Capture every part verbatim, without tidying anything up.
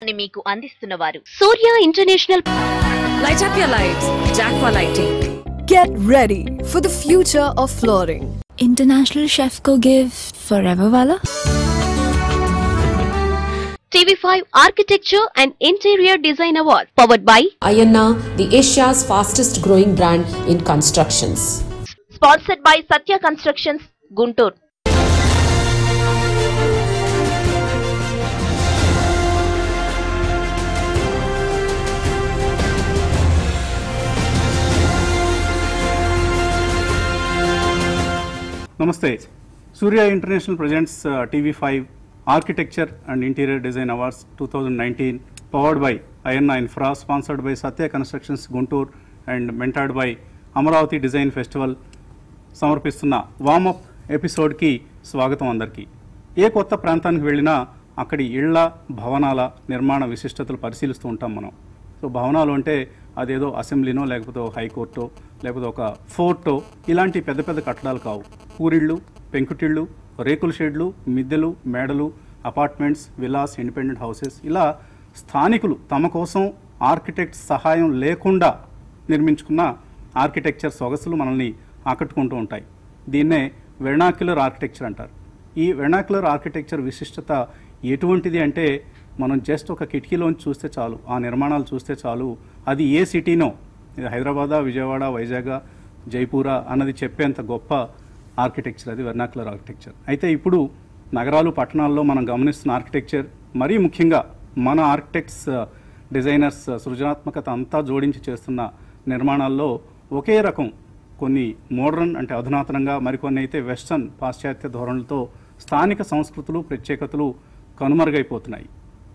Surya International. Light up your lights. Jacqua Lighting. Get ready for the future of flooring. International chef ko give forever wala. T V five Architecture and Interior Design Award powered by Ayna, the Asia's fastest growing brand in constructions. Sponsored by Satya Constructions, Guntur. Namaste. Surya International presents uh, T V five Architecture and Interior Design Awards twenty nineteen powered by Ayana Infra, sponsored by Satya Constructions Guntur and mentored by Amaravati Design Festival. సమర్పిస్తున్న warm up ఎపిసోడ్కి స్వాగతం అందరికీ. ఏ కొత్త ప్రాంతానికి వెళ్ళినా అక్కడి ఇళ్ల భవనాల నిర్మాణ విశిష్టతలు పరిశీలిస్తూ ఉంటాం మనం. సో భవనాలు అంటే అదేదో అసెంబ్లీనో లేకపోతే హైకోర్టో లేకపోతే ఒక ఫోర్టో ఇలాంటి పెద్ద పెద్ద కట్టడాలు కావు. కూరిళ్ళు, పెంకుటిళ్ళు, రేకుల షెడ్లు, మిద్దెలు, మేడలు, అపార్ట్మెంట్స్, విలాస్, ఇండిపెండెంట్ హౌసెస్ ఇలా స్థానికులు తమ కోసం ఆర్కిటెక్ట్ సహాయం లేకుండా నిర్మించుకున్న ఆర్కిటెక్చర్ సొగసులు మనల్ని ఆకట్టుకుంటూ ఉంటాయి. దీన్నే వెర్నాక్యులర్ ఆర్కిటెక్చర్ అంటారు. ఈ వెర్నాక్యులర్ ఆర్కిటెక్చర్ విశిష్టత ఎటువంటిది అంటే మనం జస్ట్ ఒక కిటికీలోంచి చూస్తే చాలు, ఆ నిర్మాణాలు చూస్తే చాలు, అది ఏ సిటీనో, ఇది హైదరాబాద్, విజయవాడ, వైజాగ్, జైపూరా అన్నది చెప్పేంత గొప్ప ఆర్కిటెక్చర్ అది వెర్నాక్యులర్ ఆర్కిటెక్చర్. అయితే ఇప్పుడు నగరాలు పట్టణాల్లో మనం గమనిస్తున్న ఆర్కిటెక్చర్, మరీ ముఖ్యంగా మన ఆర్కిటెక్ట్స్ డిజైనర్స్ సృజనాత్మకత అంతా జోడించి చేస్తున్న నిర్మాణాల్లో ఒకే రకం కొన్ని మోడర్న్ అంటే అధునాతనంగా, మరికొన్ని అయితే వెస్టర్న్ పాశ్చాత్య ధోరణులతో స్థానిక సంస్కృతులు ప్రత్యేకతలు కనుమరుగైపోతున్నాయి.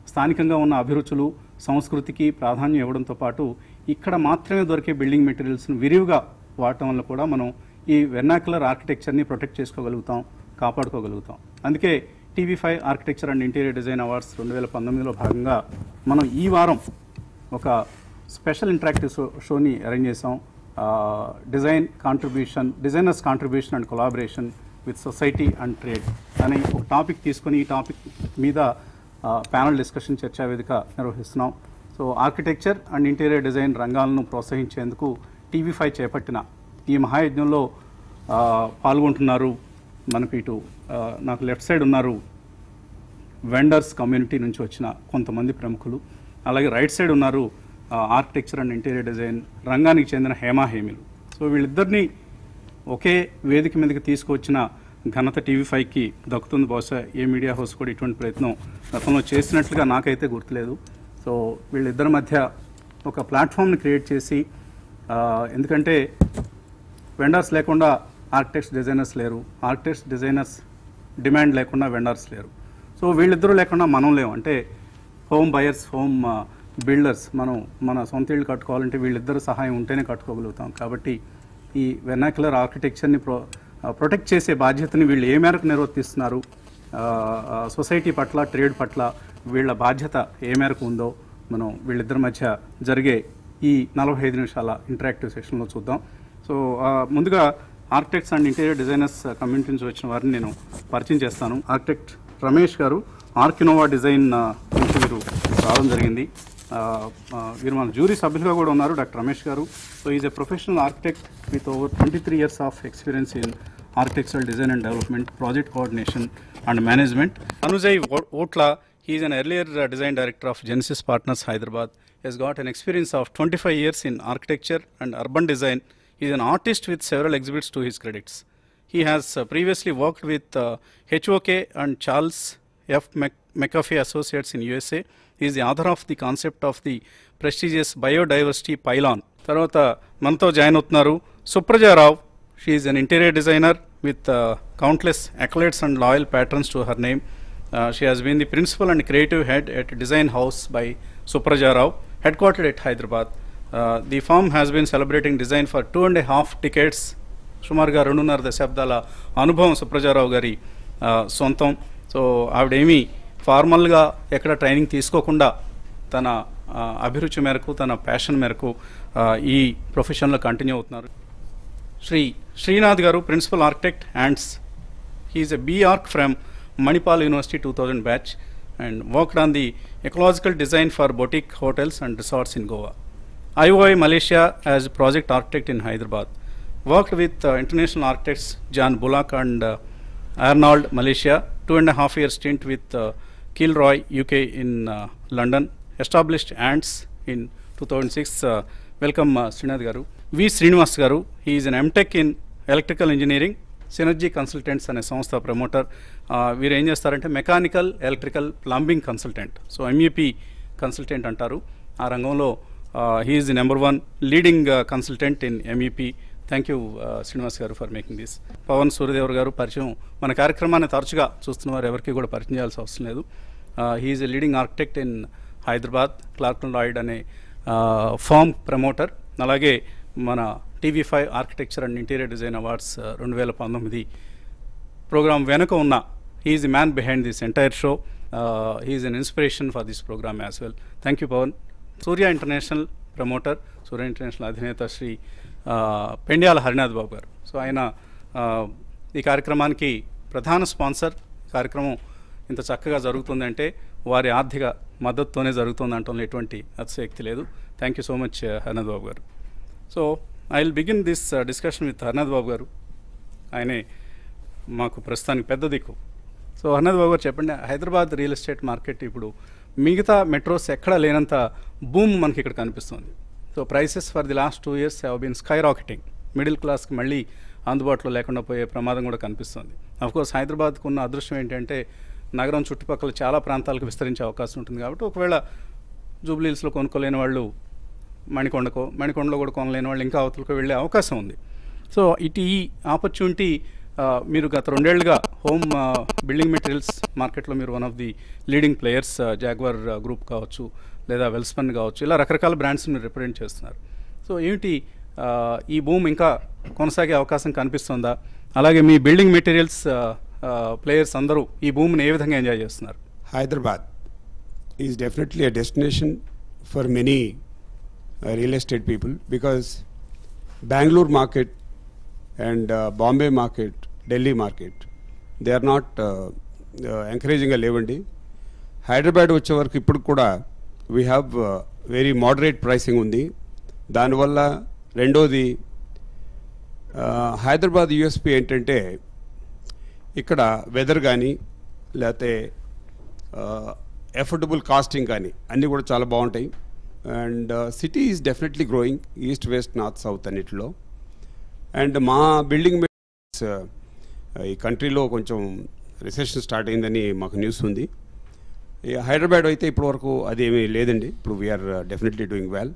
స్థానికంగా ఉన్న అభిరుచులు సంస్కృతికి ప్రాధాన్యం ఇవ్వడంతో పాటు ఇక్కడ మాత్రమే దొరికే బిల్డింగ్ మెటీరియల్స్ను విరివిగా వాడటం వల్ల కూడా మనం ఈ వెర్నాక్యులర్ ఆర్కిటెక్చర్ని ప్రొటెక్ట్ చేసుకోగలుగుతాం, కాపాడుకోగలుగుతాం. అందుకే TV five architecture and interior design awards రెండు వేల పంతొమ్మిదిలో భాగంగా మనం ఈ వారం ఒక స్పెషల్ ఇంటరాక్టివ్ షో షోని అరేంజ్ చేసాం. Design contribution, designers contribution and collaboration with society and trade అనే ఒక టాపిక్ తీసుకొని ఈ టాపిక్ మీద ప్యానల్ డిస్కషన్ చర్చా వేదిక నిర్వహిస్తున్నాం. So architecture and interior design రంగాలను ప్రోత్సహించేందుకు టీవీ ఫైవ్ చేపట్టిన ఈ మహాయజ్ఞంలో పాల్గొంటున్నారు. మనకు ఇటు నాకు లెఫ్ట్ సైడ్ ఉన్నారు వెండర్స్ కమ్యూనిటీ నుంచి వచ్చిన కొంతమంది ప్రముఖులు, అలాగే రైట్ సైడ్ ఉన్నారు ఆర్కిటెక్చర్ అండ్ ఇంటీరియర్ డిజైన్ రంగానికి చెందిన హేమా హేమిలు. సో వీళ్ళిద్దరినీ ఒకే వేదిక మీదకి తీసుకువచ్చిన ఘనత టీవీ ఫైవ్కి దక్కుతుంది. బహుశా ఏ మీడియా హౌస్ కూడా ఇటువంటి ప్రయత్నం గతంలో చేసినట్లుగా నాకైతే గుర్తులేదు. సో వీళ్ళిద్దరి మధ్య ఒక ప్లాట్ఫామ్ని క్రియేట్ చేసి, ఎందుకంటే వెండర్స్ లేకుండా ఆర్కిటెక్ట్స్ డిజైనర్స్ లేరు, ఆర్కిటెక్ట్స్ డిజైనర్స్ డిమాండ్ లేకుండా వెండర్స్ లేరు, సో వీళ్ళిద్దరూ లేకుండా మనం లేవు. అంటే హోమ్ బయర్స్, హోమ్ బిల్డర్స్, మనం మన సొంత ఇళ్ళు కట్టుకోవాలంటే వీళ్ళిద్దరు సహాయం ఉంటేనే కట్టుకోగలుగుతాం. కాబట్టి ఈ వెర్నాక్యులర్ ఆర్కిటెక్చర్ని ప్రొ ప్రొటెక్ట్ చేసే బాధ్యతని వీళ్ళు ఏ మేరకు నిర్వర్తిస్తున్నారు, సొసైటీ పట్ల ట్రేడ్ పట్ల వీళ్ళ బాధ్యత ఏ మేరకు ఉందో మనం వీళ్ళిద్దరి మధ్య జరిగే ఈ నలభై ఐదు నిమిషాల ఇంటరాక్టివ్ సెషన్లో చూద్దాం. సో ముందుగా architects and interior designers community నుంచి వచ్చిన వారిని నేను పరిచయం చేస్తాను. ఆర్కిటెక్ట్ రమేష్ గారు ఆర్కినోవా డిజైన్ నుంచి మీరు రావడం జరిగింది. వీరు మన జ్యూరీ సభ్యులుగా కూడా ఉన్నారు, doctor Ramesh garu. So is a professional architect with over twenty three years of experience in architectural design and development, project coordination and management. Anujay Otla, he's an earlier design director of Genesis partners Hyderabad. He's got an experience of twenty five years in architecture and urban design. He's an artist with several exhibits to his credits. He has previously worked with HOK and Charles F Mc McAfee Associates in U S A. He is the author of the concept of the prestigious biodiversity pylon. Tarvata manto join avtunnaru Supraja Rao. She is an interior designer with uh, countless accolades and loyal patrons to her name. Uh, she has been the principal and creative head at Design House by Supraja Rao, headquartered at Hyderabad. Uh, the firm has been celebrating design for two and a half decades. Sumarga Rendunnara Dashabdala Anubhavam Supraja Rao gari Swantam. So avidemi ఫార్మల్గా ఎక్కడ training తీసుకోకుండా తన అభిరుచి మేరకు తన passion మేరకు ఈ ప్రొఫెషన్లో కంటిన్యూ అవుతున్నారు. Shri Srinath garu principal architect, Ants. He's a BArch from Manipal university two thousand batch. and worked on the ecological design for boutique hotels and resorts in Goa. I O I Malaysia as project architect in Hyderabad. Worked with uh, international architects John Bullock and uh, Arnold Malaysia, two and a half year stint with uh, Kilroy U K in uh, London. Established ANTS in two thousand six. Uh, welcome uh, Srinath Garu. V. Srinivas Garu, he is an M Tech in Electrical Engineering, Synergy Consultants and a Samstha promoter. Uh, we ranges are into Mechanical, Electrical, Plumbing Consultant. So M E P Consultant Antaru. Arangolo, uh, he is the number one leading uh, consultant in M E P. Thank you uh, Srinivas Garu for making this. Pavan Suryadevar Garu పరిచయం మన కార్యక్రమాన్ని తరచుగా చూస్తున్నవారు ఎవరికీ కూడా పరిచయం చేయాల్సిన అవసరం లేదు. He is a leading architect in Hyderabad, Clark and Lloyd అనే ఫామ్ ప్రమోటర్. అలాగే మన TV five architecture and interior design awards రెండు వేల పంతొమ్మిది ప్రోగ్రామ్ వెనుక ఉన్న he's the man behind this entire show. He's an inspiration for this program as well. Thank you Pavan. Surya international promoter, Surya international అధినేత Shri Pendyala Harinath Babu garu. So ఆయన ఈ కార్యక్రమానికి ప్రధాన స్పాన్సర్. కార్యక్రమం ఇంత చక్కగా జరుగుతుందంటే వారి ఆర్థిక మద్దతుతోనే జరుగుతుంది అంటూ ఎటువంటి అతిశక్తి లేదు. Thank you so much Harinath Babu garu. So I will begin this discussion with Harinath Babu garu. ఆయనే మాకు ప్రస్తుతానికి పెద్ద దిక్కు. సో హరినాథ్ బాబు గారు చెప్పండి, హైదరాబాద్ రియల్ ఎస్టేట్ మార్కెట్ ఇప్పుడు మిగతా మెట్రోస్ ఎక్కడా లేనంత బూమ్ మనకి ఇక్కడ కనిపిస్తుంది. So prices for the last two years have been sky rocketing. Middle క్లాస్కి మళ్ళీ అందుబాటులో లేకుండా పోయే ప్రమాదం కూడా కనిపిస్తుంది. అఫ్కోర్స్ హైదరాబాద్కు ఉన్న అదృష్టం ఏంటంటే నగరం చుట్టుపక్కల చాలా ప్రాంతాలకు విస్తరించే అవకాశం ఉంటుంది. కాబట్టి ఒకవేళ జూబ్లీహిల్స్లో కొనుక్కోలేని వాళ్ళు మణికొండకో, మణికొండలో కూడా కొనలేని వాళ్ళు ఇంకా అవతలకు వెళ్ళే అవకాశం ఉంది. సో ఇటు ఈ ఆపర్చునిటీ మీరు గత రెండేళ్లుగా హోమ్ బిల్డింగ్ మెటీరియల్స్ మార్కెట్లో మీరు one of the leading players. Jaguar group కావచ్చు, లేదా వెల్స్పన్ కావచ్చు, ఇలా రకరకాల బ్రాండ్స్ మీరు రిప్రజెంట్ చేస్తున్నారు. సో ఏమిటి ఈ భూమి ఇంకా కొనసాగే అవకాశం కనిపిస్తుందా? అలాగే మీ బిల్డింగ్ మెటీరియల్స్ ప్లేయర్స్ అందరూ ఈ భూమిని ఏ విధంగా ఎంజాయ్ చేస్తున్నారు? Hyderabad is definitely a destination for many real estate people because Bengaluru market and Bombay market, Delhi market they are not ఎంకరేజింగ్గా లేవండి. హైదరాబాద్ వచ్చే వరకు ఇప్పుడు కూడా we have very moderate pricing ఉంది. దానివల్ల రెండోది హైదరాబాద్ యూఎస్పీ ఏంటంటే ఇక్కడ వెదర్ కానీ, లేకపోతే ఎఫోర్డబుల్ కాస్టింగ్ కానీ అన్నీ కూడా చాలా బాగుంటాయి. And city is definitely growing east, west, north, south అన్నిటిలో. అండ్ మా బిల్డింగ్ మెటీరియల్స్ ఈ కంట్రీలో కొంచెం రిసెషన్ స్టార్ట్ అయిందని మాకు న్యూస్ ఉంది. హైదరాబాద్ అయితే ఇప్పటివరకు అదేమీ లేదండి. ఇప్పుడు we are definitely doing well.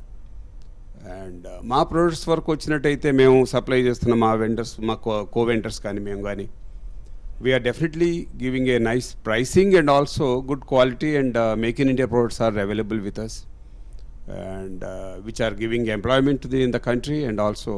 And మా ప్రొడక్ట్స్ వరకు వచ్చినట్టయితే మేము సప్లై చేస్తున్న మా వెండర్స్, మా కో వెండర్స్ కానీ మేము కానీ we are definitely giving a nice pricing and also good quality. And make in India products are available with us and uh, which are giving employment to the, in the country, and also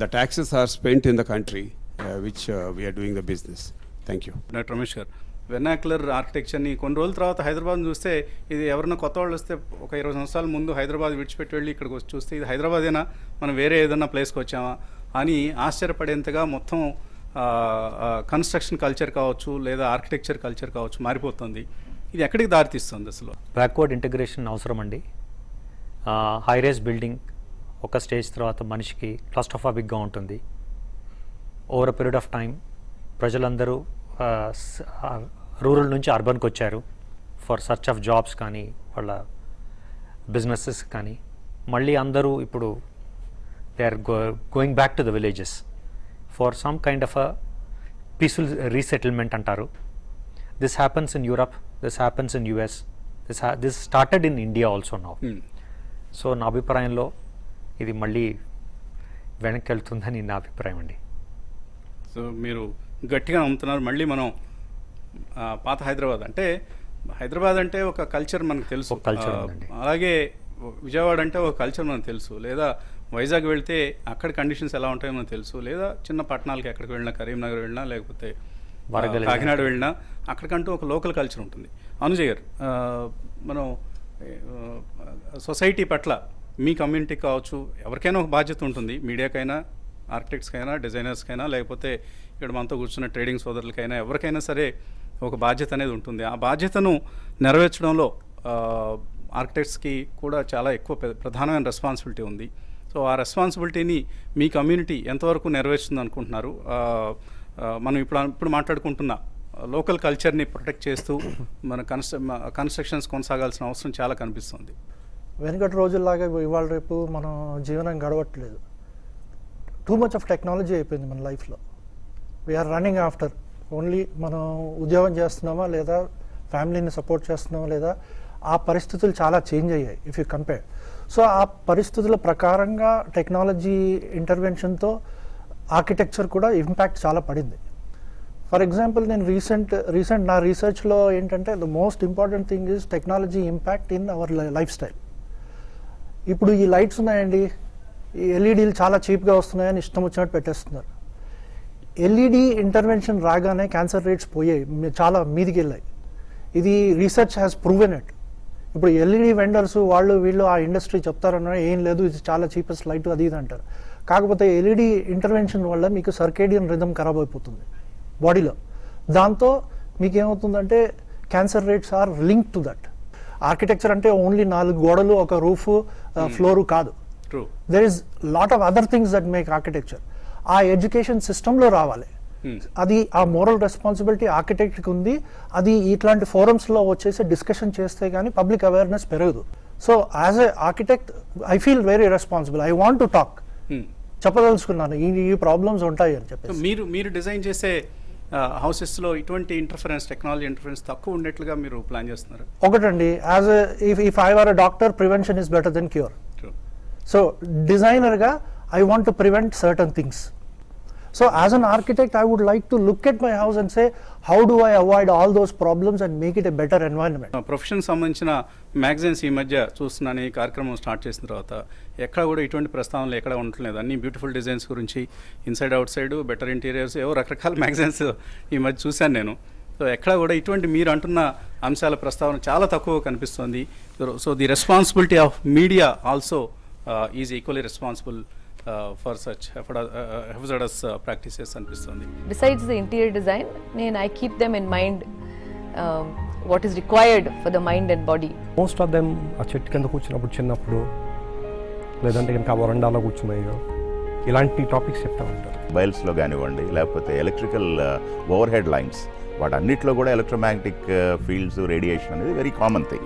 the taxes are spent in the country uh, which uh, we are doing the business. Thank you. Doctor Ramesh Garu, vernacular architecture ni కొన్ని రోజుల తర్వాత హైదరాబాద్ చూస్తే ఇది ఎవరైనా కొత్త వాళ్ళు వస్తే ఒక ఇరవై సంవత్సరాల ముందు హైదరాబాద్ విడిచిపెట్టి వెళ్ళి ఇక్కడికి వచ్చి చూస్తే ఇది హైదరాబాదేనా, మనం వేరే ఏదైనా ప్లేస్కి వచ్చామా అని ఆశ్చర్యపడేంతగా మొత్తం కన్స్ట్రక్షన్ కల్చర్ కావచ్చు, లేదా ఆర్కిటెక్చర్ కల్చర్ కావచ్చు మారిపోతుంది. ఇది ఎక్కడికి దారితీస్తుంది? అసలు బ్యాక్వర్డ్ ఇంటిగ్రేషన్ అవసరం అండి. హై రైజ్ బిల్డింగ్ ఒక స్టేజ్ తర్వాత మనిషికి క్లాస్ట్రోఫోబిక్గా ఉంటుంది. Over a period of time ప్రజలందరూ రూరల్ నుంచి అర్బన్కి వచ్చారు ఫర్ సర్చ్ ఆఫ్ జాబ్స్ కానీ, వాళ్ళ బిజినెసెస్ కానీ. మళ్ళీ అందరూ ఇప్పుడు they are go going back to the villages for some kind of a peaceful resettlement అంటారు. This happens in Europe, this happens in US, this this started in India also now. So నా అభిప్రాయంలో ఇది మళ్ళీ వెనక్కి వెళ్తుందని నా అభిప్రాయం అండి. సో మీరు గట్టిగా నమ్ముతున్నారు మళ్ళీ మనం పాత హైదరాబాద్ అంటే, హైదరాబాద్ అంటే ఒక కల్చర్ మనకు తెలుసు, కల్చర్. అలాగే విజయవాడ అంటే ఒక కల్చర్ మనకు తెలుసు, లేదా వైజాగ్ వెళ్తే అక్కడ కండిషన్స్ ఎలా ఉంటాయో మనకు తెలుసు, లేదా చిన్న పట్టణాలకి ఎక్కడికి వెళ్ళినా, కరీంనగర్ వెళ్ళినా, లేకపోతే కాకినాడ వెళ్ళినా అక్కడికంటూ ఒక లోకల్ కల్చర్ ఉంటుంది. అనుజయ్ గారు, మనం సొసైటీ పట్ల మీ కమ్యూనిటీ కావచ్చు, ఎవరికైనా ఒక బాధ్యత ఉంటుంది. మీడియాకైనా, ఆర్కిటెక్ట్స్కైనా, డిజైనర్స్కైనా, లేకపోతే ఇక్కడ మనతో కూర్చున్న ట్రేడింగ్ సోదరులకైనా, ఎవరికైనా సరే ఒక బాధ్యత అనేది ఉంటుంది. ఆ బాధ్యతను నెరవేర్చడంలో ఆర్కిటెక్ట్స్కి కూడా చాలా ఎక్కువ ప్రధానమైన రెస్పాన్సిబిలిటీ ఉంది. సో ఆ రెస్పాన్సిబిలిటీని మీ కమ్యూనిటీ ఎంతవరకు నెరవేరుస్తుంది అనుకుంటున్నారు? మనం ఇప్పుడు ఇప్పుడు మాట్లాడుకుంటున్న లోకల్ కల్చర్ని ప్రొటెక్ట్ చేస్తూ మన కన్స్ట్ర కన్స్ట్రక్షన్స్ కొనసాగాల్సిన అవసరం చాలా కనిపిస్తుంది. వెనుకటి రోజుల్లాగా ఇవాళ రేపు మనం జీవనం గడవట్లేదు. టూ మచ్ ఆఫ్ టెక్నాలజీ అయిపోయింది మన లైఫ్లో. వీఆర్ రన్నింగ్ ఆఫ్టర్ ఓన్లీ మనం ఉద్యోగం చేస్తున్నామా లేదా ఫ్యామిలీని సపోర్ట్ చేస్తున్నామా లేదా. ఆ పరిస్థితులు చాలా చేంజ్ అయ్యాయి ఇఫ్ యూ కంపేర్. సో ఆ పరిస్థితుల ప్రకారంగా టెక్నాలజీ ఇంటర్వెన్షన్తో ఆర్కిటెక్చర్ కూడా ఇంపాక్ట్ చాలా పడింది. ఫర్ ఎగ్జాంపుల్ నేను రీసెంట్ రీసెంట్ నా రీసెర్చ్లో ఏంటంటే the most important thing is technology impact in our life style. ఇప్పుడు ఈ లైట్స్ ఉన్నాయండి, ఈ ఎల్ఈడీలు చాలా చీప్గా వస్తున్నాయని ఇష్టం వచ్చినట్టు పెట్టేస్తున్నారు. ఎల్ఈడి ఇంటర్వెన్షన్ రాగానే క్యాన్సర్ రేట్స్ పోయాయి, చాలా మీదికి వెళ్ళాయి. ఇది రీసెర్చ్ హ్యాస్ ప్రూవెన్ ఇట్. ఇప్పుడు ఎల్ఈడి వెండర్స్ వాళ్ళు వీళ్ళు ఆ ఇండస్ట్రీ చెప్తారన్న ఏం లేదు, ఇది చాలా చీపెస్ట్ లైట్ అది ఇది అంటారు. కాకపోతే ఎల్ఈడి ఇంటర్వెన్షన్ వల్ల మీకు సర్కేడియన్ రిథమ్ ఖరాబ్ అయిపోతుంది బాడీలో. దాంతో మీకు ఏమవుతుందంటే cancer rates are link to that. Architecture అంటే ఓన్లీ నాలుగు గోడలు ఒక రూఫ్ ఫ్లోరు కాదు. There is lot of other things that make architecture. ఆ ఎడ్యుకేషన్ సిస్టంలో రావాలి, అది ఆ మోరల్ రెస్పాన్సిబిలిటీ ఆర్కిటెక్ట్కి ఉంది. అది ఇట్లాంటి ఫోరమ్స్లో వచ్చేసి డిస్కషన్ చేస్తే కానీ పబ్లిక్ అవేర్నెస్ పెరగదు. So as a architect I feel very responsible, I want to talk, చెప్పదలుచుకున్నాను ఈ ఈ ప్రాబ్లమ్స్ ఉంటాయి అని చెప్పి. మీరు మీరు డిజైన్ చేసే హౌసెస్లో ఇటువంటి ఇంటర్ఫరెన్స్, టెక్నాలజీ ఇంటర్ఫరెన్స్ తక్కువ ఉండేట్లుగా మీరు ప్లాన్ చేస్తున్నారు. ఒకటండి, as if I were a doctor, prevention is better then cure. So డిజైనర్గా I want to prevent certain things. So as an architect, I would like to look at my house and say, how do I avoid all those problems and make it a better environment? Profession సంబంధించిన magazines ఈ మధ్య చూస్తున్నాను. ఈ కార్యక్రమం start చేసిన తర్వాత ఎక్కడ కూడా ఇటువంటి ప్రస్తావనలు ఎక్కడ ఉండట్లేదు. అన్ని బ్యూటిఫుల్ డిజైన్స్ గురించి, inside outside, better interiors, ఏవో రకరకాల మ్యాగజైన్స్ ఈ మధ్య చూశాను నేను. సో ఎక్కడ కూడా ఇటువంటి మీరు అంటున్న అంశాల ప్రస్తావన చాలా తక్కువ కనిపిస్తుంది. So the responsibility of media also is equally responsible Uh, for such hazardous uh, practices anpistundi. Besides the interior design, then I keep them in mind um, what is required for the mind and body. Most of them a chettu kinda kuchinapudu chinnappudu ledante ganka varandala kuchunayiga ilanti topics chepta untaru. Bulbs lo gaani vandi lekapothe electrical uh, overhead lines vadannitlo kuda electromagnetic uh, fields radiation anedi very common thing.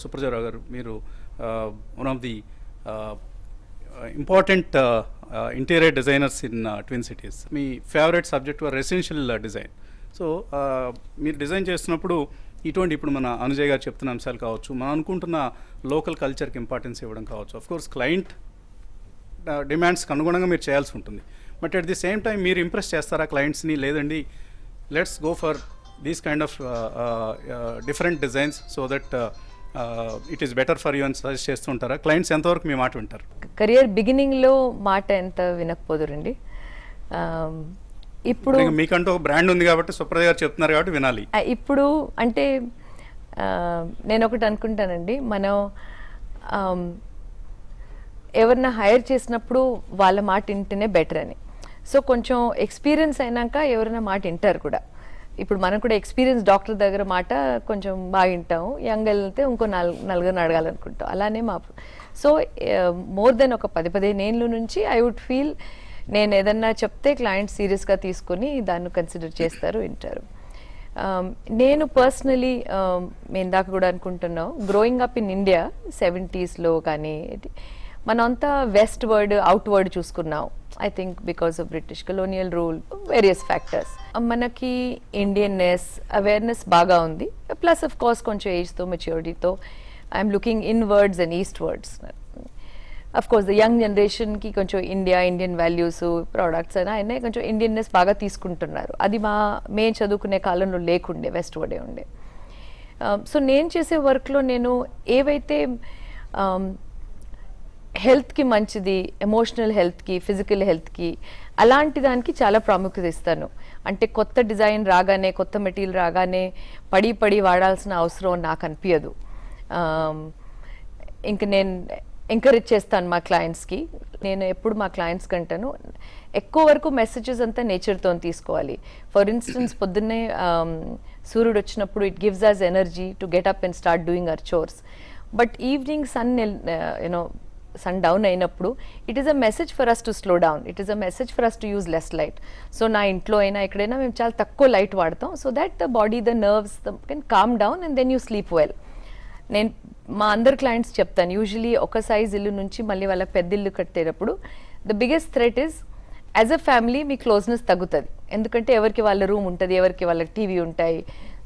Suprajarao గారు, మీరు one of the important interior designers in twin cities. మీ favourite subject residential design. So మీరు design చేస్తున్నప్పుడు ఇటువంటి ఇప్పుడు మన అనుజయ్ గారు చెప్తున్న అంశాలు కావచ్చు, మనం అనుకుంటున్న లోకల్ కల్చర్కి ఇంపార్టెన్స్ ఇవ్వడం కావచ్చు, అఫ్కోర్స్ క్లయింట్ డిమాండ్స్కి అనుగుణంగా మీరు చేయాల్సి ఉంటుంది. But at the same time మీరు ఇంప్రెస్ చేస్తారా క్లయింట్స్ని? లేదండి, let's go for these kind of different designs so that it is better for you అని సజెస్ట్ చేస్తుంటారా? క్లయింట్స్ ఎంతవరకు మీ మాట వింటారు? కెరియర్ బిగినింగ్లో మాట ఎంత వినకపోదురండి. ఇప్పుడు మీకంటూ ఒక బ్రాండ్ ఉంది కాబట్టి, సుప్రజ గారు చెప్తున్నారు కాబట్టి వినాలి. ఇప్పుడు అంటే నేను ఒకటి అనుకుంటానండి, మనం ఎవరిని హైర్ చేసినప్పుడు వాళ్ళ మాట వింటేనే బెటర్ అని. సో కొంచెం ఎక్స్పీరియన్స్ అయినాక ఎవరైనా మాట వింటారు కూడా. ఇప్పుడు మనం కూడా ఎక్స్పీరియన్స్ డాక్టర్ దగ్గర మాట కొంచెం బాగా వింటాము, యంగ్ వెళ్తే ఇంకో నాలుగు నలుగురిని అడగాలనుకుంటాం. అలానే మా సో మోర్ దెన్ ఒక పది పదిహేను ఏళ్ళ నుంచి ఐ వుడ్ ఫీల్ నేను ఏదన్నా చెప్తే క్లయింట్స్ సీరియస్గా తీసుకొని దాన్ని కన్సిడర్ చేస్తారు, వింటారు. నేను పర్సనలీ నేను దాకా కూడా అనుకుంటున్నాం, గ్రోయింగ్ అప్ ఇన్ ఇండియా సెవెంటీస్లో కానీ మనంతా వెస్ట్ వర్డ్ అవుట్వర్డ్ చూసుకున్నాం. I think because of British colonial rule, various factors మనకి ఇండియన్నెస్ అవేర్నెస్ బాగా ఉంది. ప్లస్ ఆఫ్ కోర్స్ కొంచెం ఏజ్తో మెచ్యూరిటీతో I'm looking inwards and eastwards. Of course the young జనరేషన్కి కొంచెం ఇండియా, ఇండియన్ వాల్యూస్, ప్రోడక్ట్స్ అయినా ఆయన కొంచెం ఇండియన్నెస్ బాగా తీసుకుంటున్నారు. అది మా మేము చదువుకునే కాలంలో లేకుండే, వెస్ట్ వర్డే ఉండే. సో నేను చేసే వర్క్లో నేను ఏవైతే హెల్త్కి మంచిది, ఎమోషనల్ హెల్త్కి, ఫిజికల్ హెల్త్కి, అలాంటి దానికి చాలా ప్రాముఖ్యత ఇస్తాను. అంటే కొత్త డిజైన్ రాగానే కొత్త మెటీరియల్ రాగానే పడి పడి వాడాల్సిన అవసరం నాకు అనిపించదు. ఇంక నేను ఎంకరేజ్ చేస్తాను మా క్లయింట్స్కి. నేను ఎప్పుడు మా క్లయింట్స్ కంటాను ఎక్కువ వరకు మెసేజెస్ అంతా నేచర్తో తీసుకోవాలి. ఫర్ ఇన్స్టెన్స్ పొద్దున్నే సూర్యుడు వచ్చినప్పుడు it gives us energy to get up and start doing our chores. But evening sun you know sun down అయినప్పుడు it is a message for us to slow down, it is a message for us to use less light. So నా ఇంట్లో అయినా ఎక్కడైనా మేము చాలా తక్కువ light వాడతాం, so that the body the nerves can calm down and then you sleep well. నేను మా అందరు క్లయింట్స్ చెప్తాను యూజువలీ ఒక సైజ్ ఇల్లు నుంచి మళ్ళీ వాళ్ళకి పెద్ద ఇల్లు కట్టేటప్పుడు the biggest threat is as a family మీ క్లోజ్నెస్ తగ్గుతుంది. ఎందుకంటే ఎవరికి వాళ్ళ రూమ్ ఉంటుంది, ఎవరికి వాళ్ళకి టీవీ ఉంటాయి.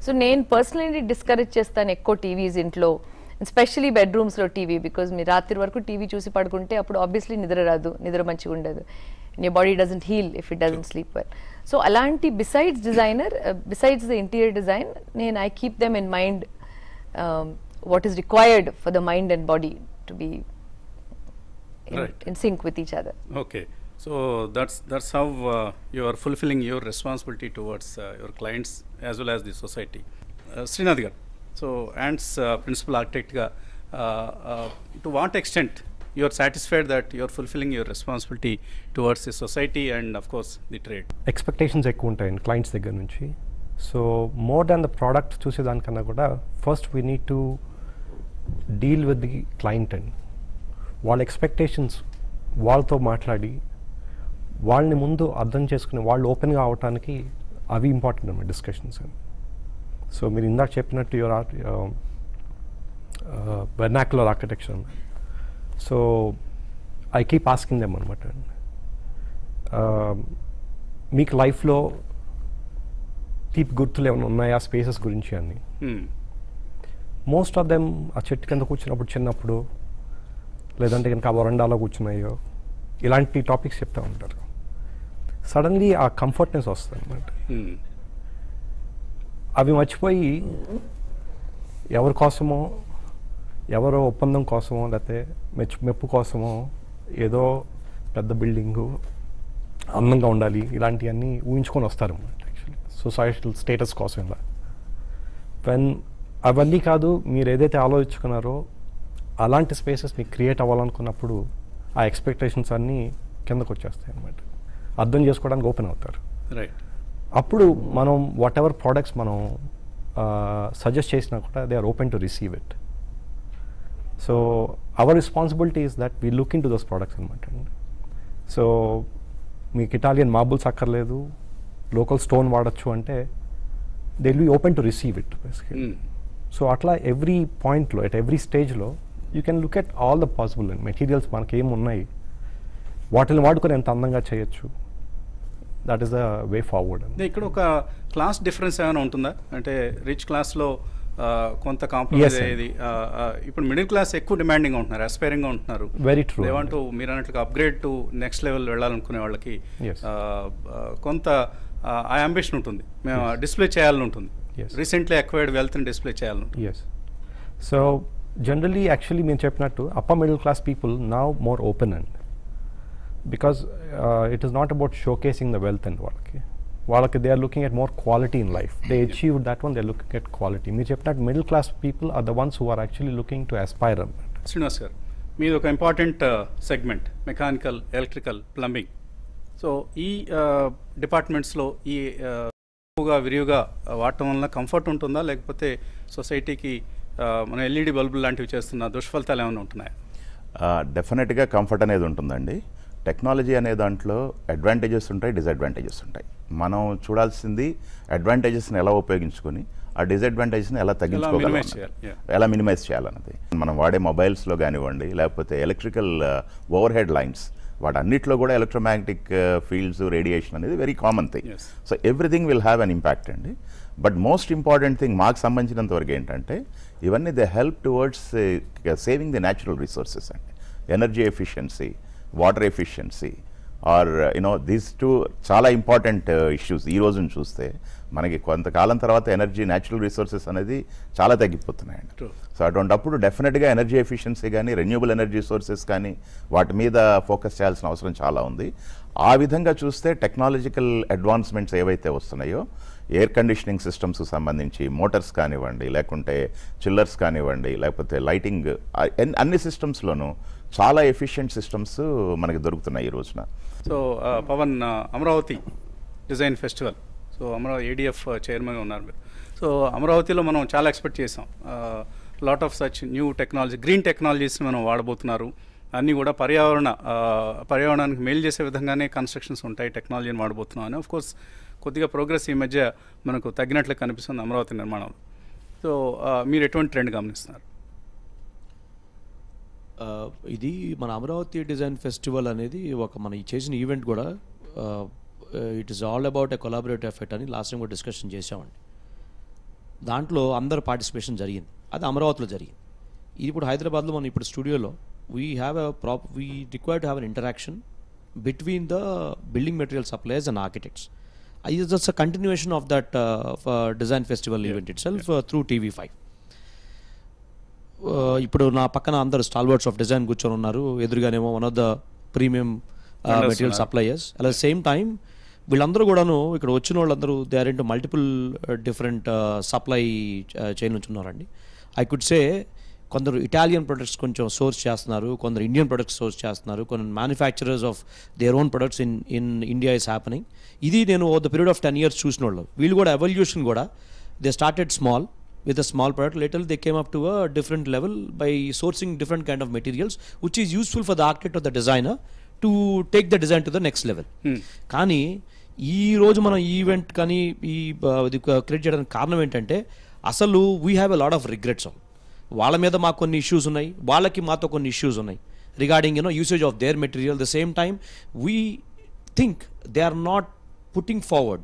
సో నేను పర్సనలీ డిస్కరేజ్ చేస్తాను ఎక్కువ టీవీస్ ఇంట్లో, ఎస్పెషలీ బెడ్రూమ్స్లో టీవీ, బికాజ్ మీరు రాత్రి వరకు టీవీ చూసి పడుకుంటే అప్పుడు ఆబ్వియస్లీ నిద్ర రాదు, నిద్ర మంచిగా ఉండదు. నీ body doesn't heal if it doesn't sleep well. So అలాంటి besides designer besides the interior design నేను I keep them in mind what is required for the mind and body to be in, right. in sync with each other. Okay, so that's that's how uh, you are fulfilling your responsibility towards uh, your clients as well as the society. Uh, Srinath gar, so ANTS uh, principal architect ga, uh, uh, to what extent you are satisfied that you are fulfilling your responsibility towards the society and of course the trade? Expectations ekku untayi in clients దగ్గర నుంచి. So more than the product choose danikana kuda first we need to deal with the client and వాళ్ళ expectations వాళ్ళతో మాట్లాడి వాళ్ళని ముందు అర్థం చేసుకుని వాళ్ళు ఓపెన్గా అవటానికి అవి ఇంపార్టెంట్ అన్నమాట డిస్కషన్స్. అని సో మీరు ఇందాక చెప్పినట్టు your art vernacular architecture, so I keep asking them అనమాట మీకు లైఫ్లో తీపి గుర్తులు ఏమైనా ఉన్నాయా స్పేసెస్ గురించి అని. మోస్ట్ ఆఫ్ దెమ్ ఆ చెట్టు కింద కూర్చున్నప్పుడు చిన్నప్పుడు లేదంటే కనుక ఆ వరండాలో కూర్చున్నాయో ఇలాంటి టాపిక్స్ చెప్తూ ఉంటారు. సడన్లీ ఆ కంఫర్ట్నెస్ వస్తుంది అన్నమాట. అవి మర్చిపోయి ఎవరి కోసమో ఎవరో ఒప్పందం కోసమో లేకపోతే మెచ్చు మెప్పు కోసమో ఏదో పెద్ద బిల్డింగు అందంగా ఉండాలి ఇలాంటివన్నీ ఊహించుకొని వస్తారు అన్నమాట. యాక్చువల్లీ సొసైటల్ స్టేటస్ కోసం ఇలా వెన్ అవన్నీ కాదు మీరు ఏదైతే ఆలోచించుకున్నారో అలాంటి స్పేసెస్ మీకు క్రియేట్ అవ్వాలనుకున్నప్పుడు ఆ ఎక్స్పెక్టేషన్స్ అన్నీ కిందకు వచ్చేస్తాయి అన్నమాట. అర్థం చేసుకోవడానికి ఓపెన్ అవుతారు. రైట్, అప్పుడు మనం వాట్ ఎవర్ ప్రోడక్ట్స్ మనం సజెస్ట్ చేసినా కూడా they are open to receive it. So our responsibility is that we look into those products అనమాట. సో మీకు ఇటాలియన్ మార్బుల్స్ అక్కర్లేదు, లోకల్ స్టోన్ వాడచ్చు అంటే they will be open to receive it basically. So అట్లా every పాయింట్లో at every స్టేజ్లో you can look at all the possible and materials మనకి ఏమున్నాయి, వాటిని వాడుకొని ఎంత అందంగా చేయొచ్చు. That is the way forward. అంటే ఇక్కడ ఒక క్లాస్ డిఫరెన్స్ ఏమైనా ఉంటుందా? అంటే రిచ్ క్లాస్లో కొంత కాంప్రమైజ్ అయ్యేది, ఇప్పుడు మిడిల్ క్లాస్ ఎక్కువ డిమాండింగ్గా ఉంటున్నారు, అస్పైరింగ్గా ఉంటున్నారు. Very true. They want to మీరు అన్నట్లుగా అప్గ్రేడ్ టు నెక్స్ట్ లెవెల్ వెళ్ళాలనుకునే వాళ్ళకి కొంత ఆ అంబిషన్ ఉంటుంది, మేము డిస్ప్లే చేయాలని ఉంటుంది. Yes. Recently acquired wealth and display channel. Yes. So generally actually mean chepinattu upper middle class people now more open and because uh, it is not about showcasing the wealth and valaki. Valaki they are looking at more quality in life. They achieved that one, they are looking at quality. Mean chepinattu middle class people are the ones who are actually looking to aspire them. Srinivas sir, meedu oka important uh, segment mechanical, electrical, plumbing. So ee uh, departments lo ee uh, ఎక్కువగా విరివిగా వాడటం వల్ల comfort ఉంటుందా లేకపోతే సొసైటీకి మన LED బల్బులు లాంటివి చేస్తున్న దుష్ఫలితాలు ఏమైనా ఉంటున్నాయా? డెఫినెట్గా కంఫర్ట్ అనేది ఉంటుందండి. టెక్నాలజీ అనే దాంట్లో అడ్వాంటేజెస్ ఉంటాయి, డిసడ్వాంటేజెస్ ఉంటాయి. మనం చూడాల్సింది అడ్వాంటేజెస్ని ఎలా ఉపయోగించుకొని ఆ డిసడ్వాంటేజెస్ని ఎలా తగ్గించుకోవాలి, ఎలా మినిమైజ్ చేయాలన్నది. మనం వాడే మొబైల్స్లో కానివ్వండి లేకపోతే ఎలక్ట్రికల్ ఓవర్ హెడ్ లైన్స్ వాటన్నిటిలో కూడా ఎలక్ట్రోమాగ్నెటిక్ ఫీల్డ్స్ రేడియేషన్ అనేది very common thing. So everything will have an impact అండి. బట్ మోస్ట్ ఇంపార్టెంట్ థింగ్ మాకు సంబంధించినంత వరకు ఏంటంటే ఇవన్నీ they help towards saving the natural resources అండి. Energy efficiency, water efficiency, or you know these two chala important uh, issues. Ee rojun chuste manaki kontha kalam tarvata energy natural resources anedi chala taggipothunayandi. So atontapudu definite ga energy efficiency gaani renewable energy sources gaani vaati meeda focus cheyalsina avasaram chala undi. Aa vidhanga chuste technological advancements evaithe vastunayo air conditioning systems సంబంధించి motors కానివ్వండి, లేకుంటే chillers కానివ్వండి, లేకపోతే lighting, అన్ని సిస్టమ్స్లోనూ చాలా efficient systems మనకి దొరుకుతున్నాయి ఈ రోజున. So Pavan, Amaravati design festival, so Amaravati ADF చైర్మన్గా ఉన్నారు మీరు. సో అమరావతిలో మనం చాలా ఎక్స్పెక్ట్ చేసాం, lot of such new technology, green టెక్నాలజీస్ని మనం వాడబోతున్నారు, అన్నీ కూడా పర్యావరణ పర్యావరణానికి మేలు చేసే విధంగానే కన్స్ట్రక్షన్స్ ఉంటాయి, టెక్నాలజీని వాడబోతున్నాం అని. ఆఫ్ కోర్స్ కొద్దిగా ప్రోగ్రెస్ ఈ మధ్య మనకు తగ్గినట్లు కనిపిస్తుంది అమరావతి నిర్మాణంలో. సో మీరు ఎటువంటి ట్రెండ్ గమనిస్తున్నారు? ఇది మన అమరావతి డిజైన్ ఫెస్టివల్ అనేది ఒక మనం చేసిన ఈవెంట్ కూడా it is all about a collaborative effect అని లాస్ట్ టైం కూడా డిస్కషన్ చేసామండి. దాంట్లో అందరు పార్టిసిపేషన్ జరిగింది, అది అమరావతిలో జరిగింది. ఇది ఇప్పుడు హైదరాబాద్లో మనం ఇప్పుడు స్టూడియోలో we have a prop we require to have an interaction between the building material suppliers and architects. It is just a continuation of that uh, of, uh, design festival yeah. event itself yeah. uh, through T V five. ఇప్పుడు నా పక్కన అందరు stalwarts of design కూర్చొని ఉన్నారు, ఎదురుగానేమో one of the premium material suppliers. At the same time వీళ్ళందరూ కూడాను ఇక్కడ వచ్చిన వాళ్ళందరూ they are into multiple different supply chain నుంచి ఉన్నారండి. ఐ కుడ్ సే కొందరు ఇటాలియన్ ప్రొడక్ట్స్ కొంచెం సోర్స్ చేస్తున్నారు, కొందరు ఇండియన్ ప్రొడక్ట్స్ సోర్స్ చేస్తున్నారు, కొన్ని manufacturers of their own products in in India is happening. ఇది నేను over the period of ten years చూసిన వాళ్ళు. వీళ్ళు కూడా ఎవల్యూషన్ కూడా they started small with a small product, little they came up to a different level by sourcing different kind of materials which is useful for the architect of the designer to take the design to the next level. కానీ ఈరోజు మనం ఈ event కానీ ఈ ఇది create చేయడానికి కారణం ఏంటంటే అసలు we have a lot of regrets. వాళ్ళ మీద మాకు కొన్ని ఇష్యూస్ ఉన్నాయి, వాళ్ళకి మాతో కొన్ని ఇష్యూస్ ఉన్నాయి regarding you know usage of their material. The same time we think they are not putting forward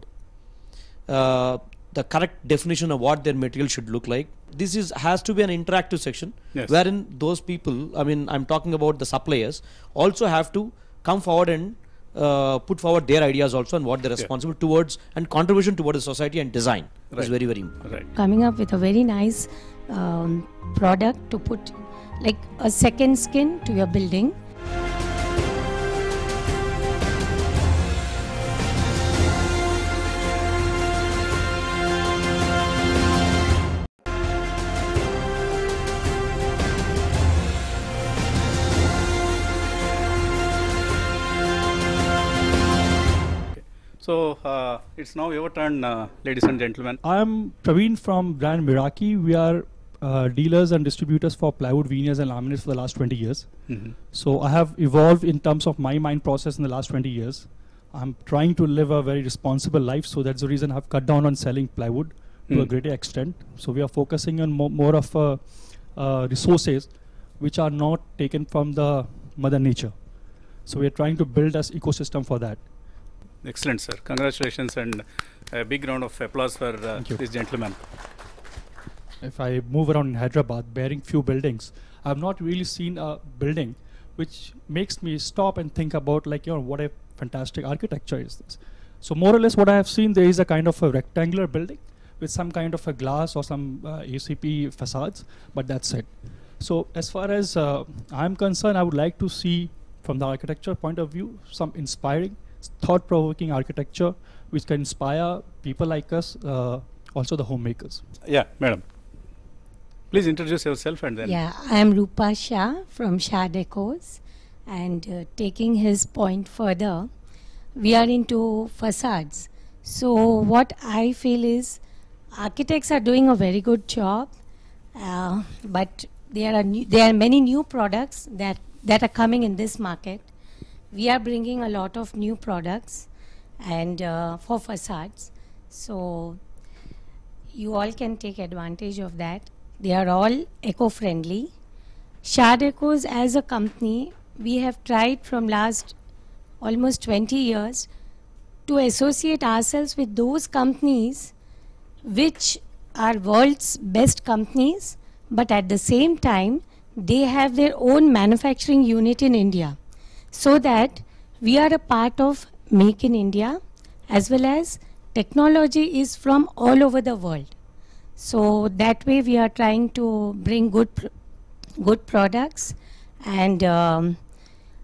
the correct definition of what their material should look like. This is has to be an interactive section where in those people, I mean I'm talking about the suppliers, also have to come forward and put forward their ideas also and what they responsible towards and contribution towards society and design is very very important. Coming up with a very nice Um, product to put like a second skin to your building. So uh, it's now your turn, uh, ladies and gentlemen. I am Praveen from brand Meraki. We are Uh, dealers and distributors for plywood, veneers and laminates for the last twenty years. Mm-hmm. So I have evolved in terms of my mind process in the last twenty years. I'm trying to live a very responsible life, so that's the reason I've cut down on selling plywood mm. to a greater extent. So we are focusing on mo more of uh, uh, resources which are not taken from the mother nature. So we are trying to build an ecosystem for that. Excellent, sir. Congratulations and a big round of applause for uh, this gentleman. If I move around in Hyderabad bearing few buildings, I have not really seen a building which makes me stop and think about like, you know, what a fantastic architecture is this. So more or less what I have seen, there is a kind of a rectangular building with some kind of a glass or some uh, A C P facades, but that's it. So as far as uh, I'm concerned, I would like to see from the architecture point of view some inspiring, thought-provoking architecture which can inspire people like us, uh, also the homemakers. Yeah, madam. Please introduce yourself and then. Yeah, I am Rupa Shah from Shah Decors, and uh, taking his point further, we are into facades. So what I feel is architects are doing a very good job, uh, but there are new, there are many new products that that are coming in this market. We are bringing a lot of new products and uh, for facades. So you all can take advantage of that. They are all eco-friendly. Shah Decors as a company, we have tried from last almost twenty years to associate ourselves with those companies which are world's best companies, but at the same time, they have their own manufacturing unit in India, so that We are a part of Make in India, as well as technology is from all over the world. So that way we are trying to bring good, pr good products, and um,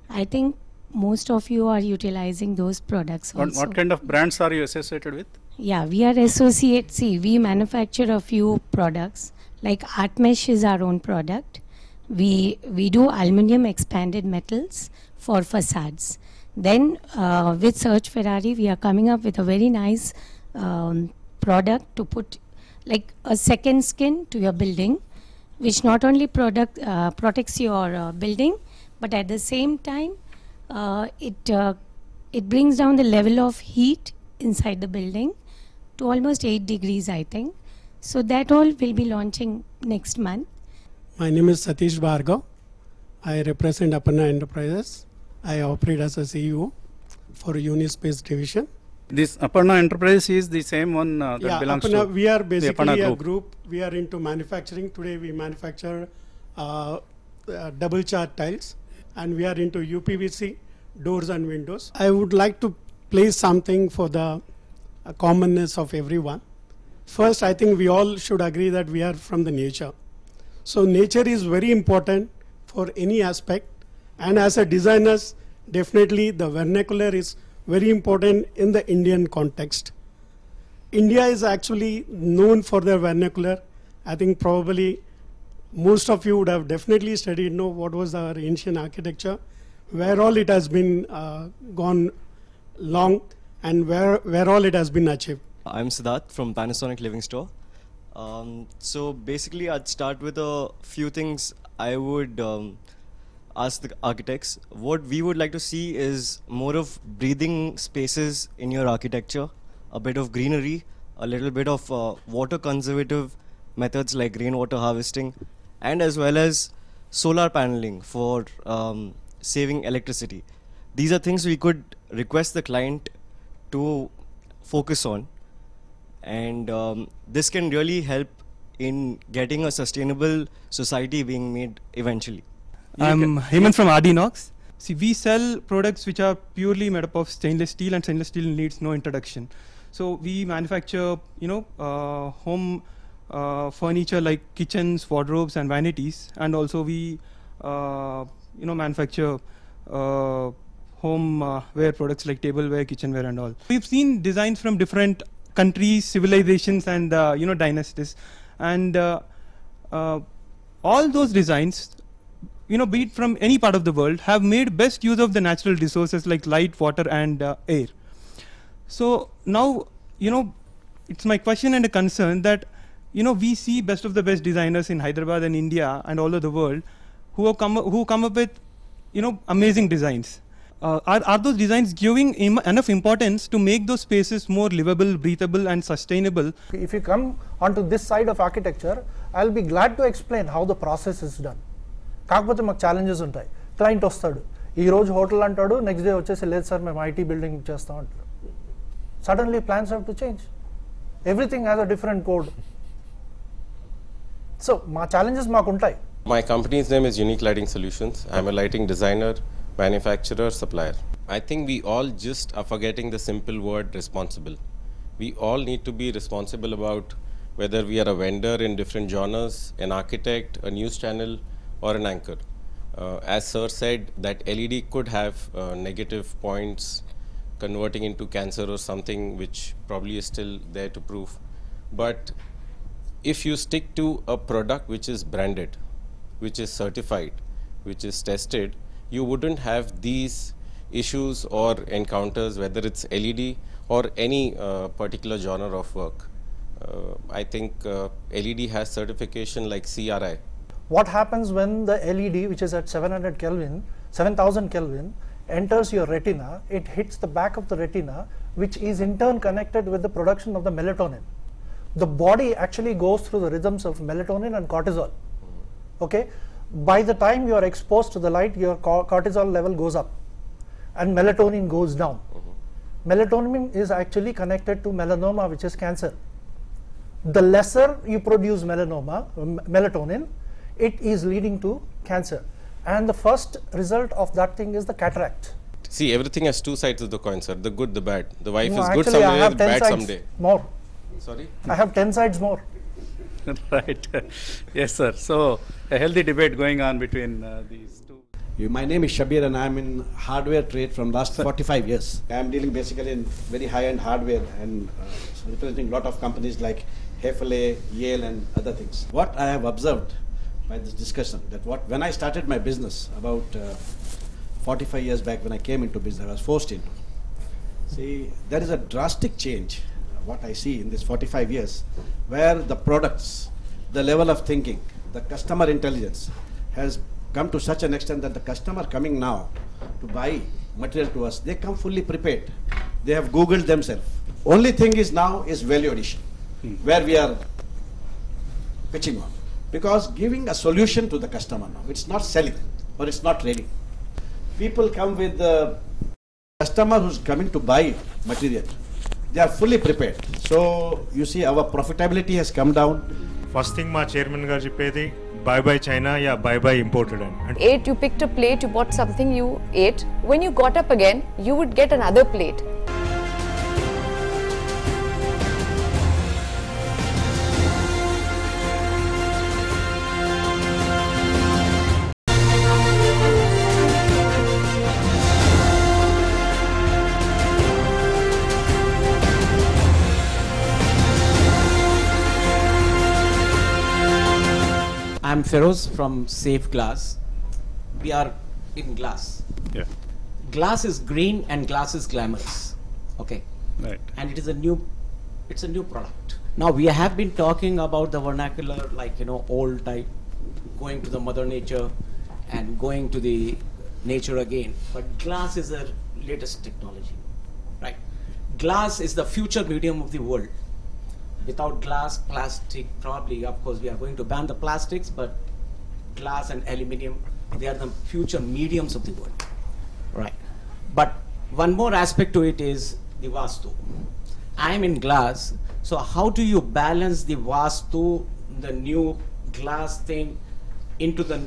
I think most of you are utilizing those products what, also. What kind of brands are you associated with? Yeah, we are associate, see, we manufacture a few products, like Artmesh is our own product. We, we do aluminium expanded metals for facades. Then uh, with Search Ferrari, we are coming up with a very nice um, product to put like a second skin to your building, which not only product, uh, protects your uh, building, but at the same time, uh, it, uh, it brings down the level of heat inside the building to almost eight degrees, I think. So that all will be launching next month. My name is Satish Bhargav. I represent Aparna Enterprises. I operate as a C E O for UniSpace division. This Aparna Enterprise is the same one uh, that yeah, belongs Aparna, to we are basically a group. group. We are into manufacturing. Today we manufacture uh, uh, double chart tiles, and we are into U P V C, doors and windows. I would like to place something for the uh, commonness of everyone. First, I think we all should agree that we are from the nature. So nature is very important for any aspect. And as a designers, definitely the vernacular is very important in the Indian context. India is actually known for their vernacular. I think probably most of you would have definitely studied, know what was our ancient architecture, where all it has been uh, gone long, and where, where all it has been achieved. I'm Siddharth from Panasonic Living Store. Um, so basically I'd start with a few things I would um, ask the architects. What we would like to see is more of breathing spaces in your architecture, a bit of greenery, a little bit of uh, water conservative methods like rainwater harvesting, and as well as solar paneling for um, saving electricity. These are things we could request the client to focus on, and um, this can really help in getting a sustainable society being made eventually. I'm Hemant from Ardinox. See, we sell products which are purely made up of stainless steel, and stainless steel needs no introduction. So we manufacture, you know, uh, home uh, furniture like kitchens, wardrobes, and vanities, and also we, uh, you know, manufacture uh, home uh, ware products like tableware, kitchenware, and all. We've seen designs from different countries, civilizations, and uh, you know, dynasties, and uh, uh, all those designs, you know, be it from any part of the world, have made best use of the natural resources like light, water, and uh, air. So now, you know, it's my question and a concern that, you know, we see best of the best designers in Hyderabad and India and all over the world who have come, who come up with, you know, amazing designs. Uh, are, are those designs giving im- enough importance to make those spaces more livable, breathable, and sustainable? If you come onto this side of architecture, I'll be glad to explain how the process is done. కాకపోతే మాకు challenges ఉంటాయి. Client వస్తాడు, ఈరోజు hotel అంటాడు, next day వచ్చేసి లేదు sir మేము IT building చేస్తాం అంటాడు. Suddenly plans have to change, everything has a different code. So మా ఛాలెంజెస్ మాకు ఉంటాయి. My company's name is unique lighting solutions. I'm a lighting designer, manufacturer, supplier. I think we all just are forgetting the simple word responsible. We all need to be responsible about whether we're a vendor in different genres, an architect, a news channel, or an anchor. Uh, as sir said, that L E D could have uh, negative points converting into cancer or something, which probably is still there to prove. But if you stick to a product which is branded, which is certified, which is tested, you wouldn't have these issues or encounters, whether it's L E D or any uh, particular genre of work. Uh, I think uh, L E D has certification like C R I. What happens when the L E D, which is at seven hundred Kelvin, seven thousand Kelvin, enters your retina? It hits the back of the retina, which is in turn connected with the production of the melatonin. The body actually goes through the rhythms of melatonin and cortisol. Okay? By the time you are exposed to the light, your co cortisol level goes up and melatonin goes down. Mm-hmm. Melatonin is actually connected to melanoma, which is cancer. The lesser you produce melanoma, melatonin, it is leading to cancer, and the first result of that thing is the cataract. it? See, everything has two sides of the coin, sir. The good, the bad. The wife no, is good someday, I have ten bad sides someday. More. Sorry? I have ten sides more. Right. Yes, sir. So, a healthy debate going on between uh, these two. You, my name is Shabir and I am in hardware trade from last forty-five years. I am dealing basically in very high-end hardware and uh, representing a lot of companies like Heffalay, Yale and other things. What I have observed by this discussion, that what when I started my business about uh, forty-five years back when I came into business, I was forced into. See, there is a drastic change, uh, what I see in this forty-five years, where the products, the level of thinking, the customer intelligence has come to such an extent that the customer coming now to buy material to us, they come fully prepared. They have Googled themselves. Only thing is now is value addition, hmm. where we are pitching on. Because giving a solution to the customer now, it's not selling or it's not trading. People come with the customer who's coming to buy material. They are fully prepared. So you see our profitability has come down. First thing my chairman got paid, bye-bye China, yeah, bye-bye imported. And ate, you picked a plate, you bought something, you ate. When you got up again, you would get another plate. I'm Feroz from Safe Glass. We are in glass. Yeah. Glass is green and glass is glamorous. Okay. Right. And it is a new, it's a new product. Now we have been talking about the vernacular, like you know, old type, going to the mother nature, and going to the nature again. But glass is the latest technology, right? Glass is the future medium of the world. Without glass, plastic, probably, of course, we are going to ban the plastics, but glass and aluminium, they are the future mediums of the world. Right. But one more aspect to it is the Vastu. I am in glass, so how do you balance the Vastu, the new glass thing, into the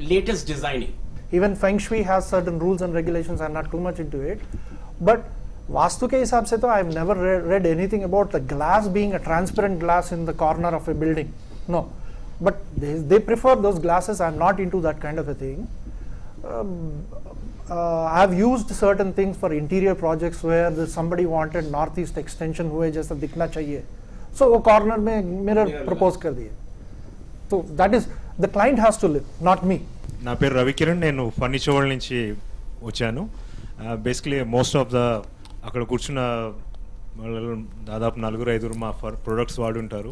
latest designing? Even Feng Shui has certain rules and regulations, I'm not too much into it. But Vastu ke hisab se to I've never re read anything about the glass being a transparent glass in the corner of a building. No. But they, they prefer those glasses. I'm not into that kind of a thing. Um, uh, I've used certain things for interior projects where the, somebody wanted northeast extension हुए जैसा दिखना चाहिए. So वो corner में mirror propose कर दिए. So that is, the client has to live, not me. ना पे रवि किरण ने नो furniture वाले नीचे उचानो. Basically most of the అక్కడ కూర్చున్న వాళ్ళు దాదాపు నలుగురు ఐదుగురు మా ఫర్ ప్రొడక్ట్స్ వాడి ఉంటారు.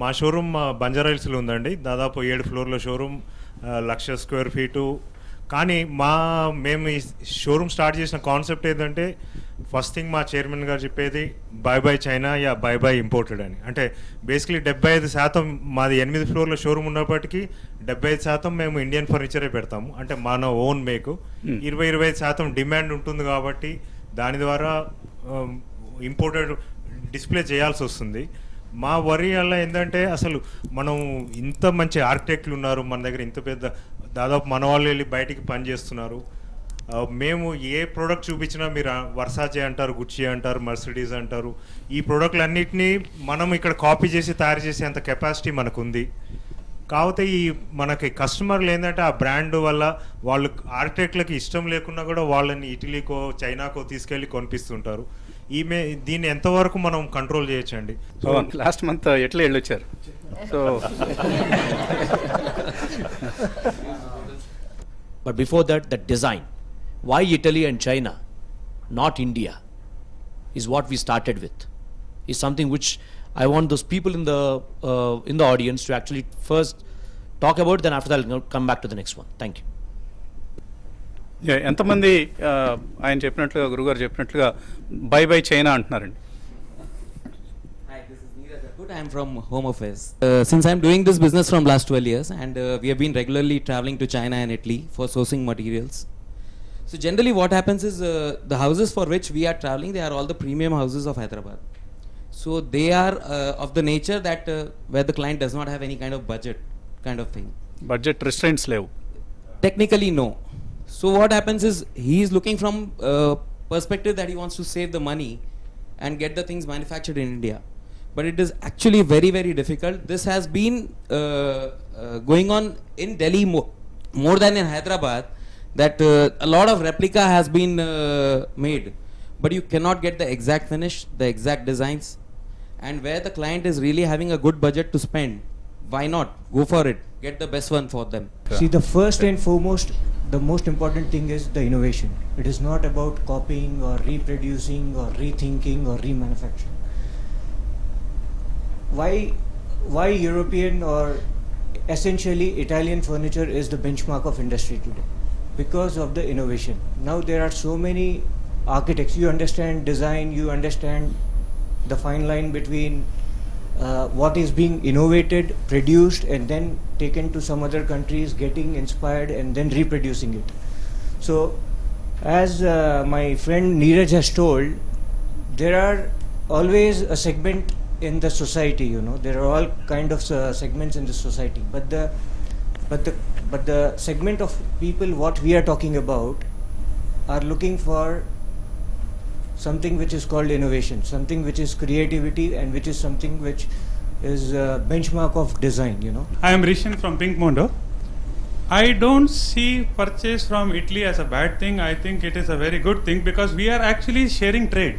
మా షోరూమ్ మా బంజారాయిల్స్లో ఉందండి. దాదాపు ఏడు ఫ్లోర్ల షోరూమ్, లక్ష స్క్వేర్ ఫీటు. కానీ మా మేము ఈ షోరూమ్ స్టార్ట్ చేసిన కాన్సెప్ట్ ఏంటంటే, ఫస్ట్ థింగ్ మా చైర్మన్ గారు చెప్పేది by by China yeah by by imported అని. అంటే బేసికలీ డెబ్బై ఐదు శాతం మాది ఎనిమిది ఫ్లోర్ల షోరూమ్ ఉన్నప్పటికీ డెబ్బై ఐదు శాతం మేము ఇండియన్ ఫర్నిచరే పెడతాము, అంటే మన ఓన్ మేకు. ఇరవై ఇరవై ఐదు శాతం డిమాండ్ ఉంటుంది కాబట్టి దాని ద్వారా ఇంపోర్టెడ్ డిస్ప్లే చేయాల్సి వస్తుంది. మా వరి అలా ఏంటంటే, అసలు మనం ఇంత మంచి ఆర్కిటెక్ట్లు ఉన్నారు మన దగ్గర, ఇంత పెద్ద దాదాపు మన వాళ్ళు వెళ్ళి బయటికి పనిచేస్తున్నారు. మేము ఏ ప్రోడక్ట్ చూపించినా మీరు వర్సాచే అంటారు, గుచ్చి అంటారు, మర్సిడీస్ అంటారు. ఈ ప్రోడక్ట్లన్నింటినీ మనం ఇక్కడ కాపీ చేసి తయారు చేసేంత కెపాసిటీ మనకుంది. కాకపోతే ఈ మనకి కస్టమర్లు ఏంటంటే, ఆ బ్రాండ్ వల్ల వాళ్ళు ఆర్కిటెక్ట్లకి ఇష్టం లేకున్నా కూడా వాళ్ళని ఇటలీకో చైనాకో తీసుకెళ్ళి కొనిపిస్తుంటారు. ఈమె దీన్ని ఎంతవరకు మనం కంట్రోల్ చేయొచ్చండి? సో లాస్ట్ మంత్ ఎట్లా వెళ్ళొచ్చారు? So but before that that design why Italy and China not India is what we started with is something which I want those people in the uh, in the audience to actually first talk about, then after that I'll come back to the next one. Thank you. Yeah, entamandi ayan cheppinatluga guru garu cheppinatluga bye bye China antunarandi. Hi, this is Neeraj Akut. I am from Home Office. Uh, since I am doing this business from last twelve years, and uh, we have been regularly traveling to China and Italy for sourcing materials. So generally what happens is uh, the houses for which we are traveling, they are all the premium houses of Hyderabad. So they are uh, of the nature that uh, where the client does not have any kind of budget kind of thing. Budget restraints level? Technically no. So what happens is he is looking from uh, perspective that he wants to save the money and get the things manufactured in India. But it is actually very, very difficult. This has been uh, uh, going on in Delhi more, more than in Hyderabad, that uh, a lot of replica has been uh, made, but you cannot get the exact finish, the exact designs. And where the client is really having a good budget to spend, why not? Go for it. Get the best one for them. Yeah. See, the first and foremost, the most important thing is the innovation. It is not about copying or reproducing or rethinking or remanufacturing. Why, why European or essentially Italian furniture is the benchmark of industry today? Because of the innovation. Now there are so many architects. You understand design, you understand the fine line between uh, what is being innovated, produced, and then taken to some other countries, getting inspired and then reproducing it. So as uh, my friend Neeraj has told, there are always a segment in the society, you know, there are all kind of uh, segments in the society, but the but the but the segment of people what we are talking about are looking for something which is called innovation, something which is creativity, and which is something which is a benchmark of design, you know. I am Rishan from Pink Mondo. I don't see purchase from Italy as a bad thing. I think it is a very good thing, because we are actually sharing trade.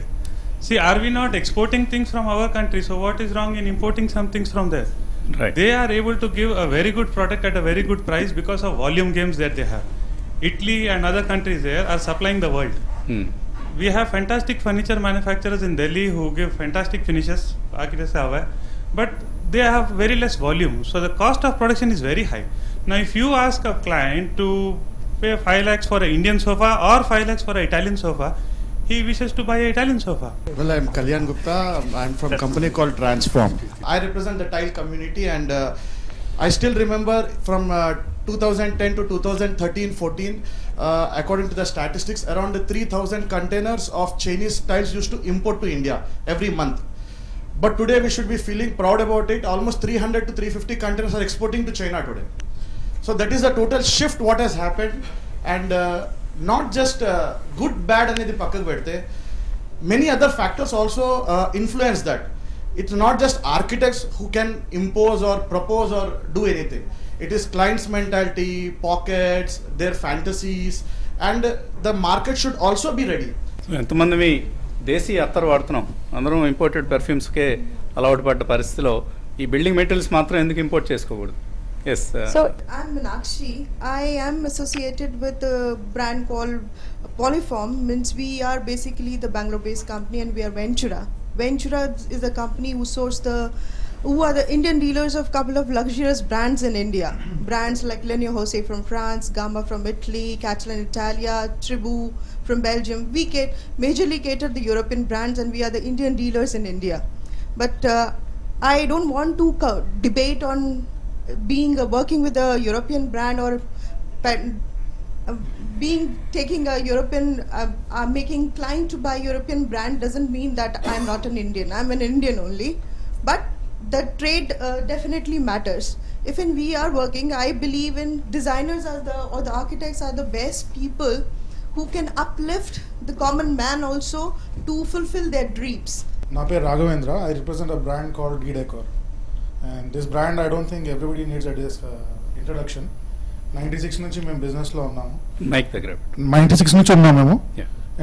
See, are we not exporting things from our country? So what is wrong in importing some things from there? Right. They are able to give a very good product at a very good price because of volume games that they have. Italy and other countries there are supplying the world. Hmm. We have fantastic furniture manufacturers in Delhi who give fantastic finishes, but they have very less volume. So the cost of production is very high. Now if you ask a client to pay five lakhs for an Indian sofa or five lakhs for an Italian sofa, he wishes to buy an Italian sofa. Well, I'm Kalyan Gupta. I'm from a company called Transform. I represent the tile community, and uh, I still remember from uh, two thousand ten to two thousand thirteen fourteen, uh, according to the statistics, around three thousand containers of Chinese tiles used to import to India every month. But today we should be feeling proud about it. Almost three hundred to three hundred fifty containers are exporting to China today. So that is the total shift what has happened, and uh, not just uh, good, bad, and many other factors also uh, influence that. It's not just architects who can impose or propose or do anything. It is clients' mentality, pockets, their fantasies, and uh, the market should also be ready. Entumandami desi attar vartanam. Andarum imported perfumes ke allowed patta paristilo. E building materials matra enduku import chesukogudu. Yes. Uh, so I'm Meenakshi. I am associated with a brand called Polyform. Means we are basically the Bangalore-based company, and we are Ventura. Ventura is a company who source the, who are the Indian dealers of couple of luxurious brands in India. Brands like Lenoir Jose from France, Gamma from Italy, Catalan Italia, Tribu from Belgium. We get, majorly cater the European brands, and we are the Indian dealers in India. But uh, I don't want to co debate on being uh, working with a European brand or Uh, being taking a European, uh, uh, making client to buy European brand doesn't mean that I'm not an Indian. I'm an Indian only, but the trade uh, definitely matters. If in we are working, I believe in designers are the or the architects are the best people who can uplift the common man also to fulfill their dreams. My name is Raghavendra. I represent a brand called Gidecor, and this brand I don't think everybody needs a dis, uh, introduction. ninety-six నుంచి మేము బిజినెస్లో ఉన్నాము. Mic దగ్గర ninety-six నుంచి ఉన్నాము మేము.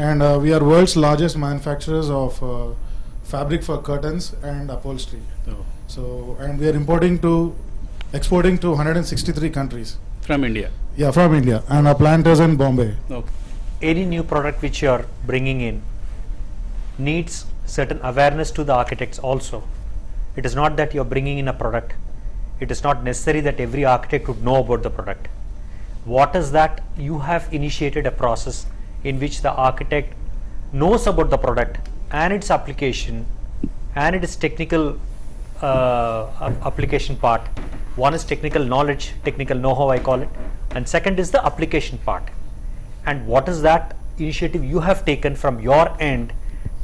And we're world's largest manufacturers of fabric for curtains and upholstery. So and we're importing to exporting to hundred and sixty three countries from India. Yeah, from India and uh planters and Bombay. Any new product which you're bringing in needs certain awareness to the architects also. It is not that you're bringing in a product. It is not necessary that every architect would know about the product. What is that? You have initiated a process in which the architect knows about the product and its application and its technical uh, application part. One is technical knowledge, technical know-how I call it, and second is the application part. And what is that initiative you have taken from your end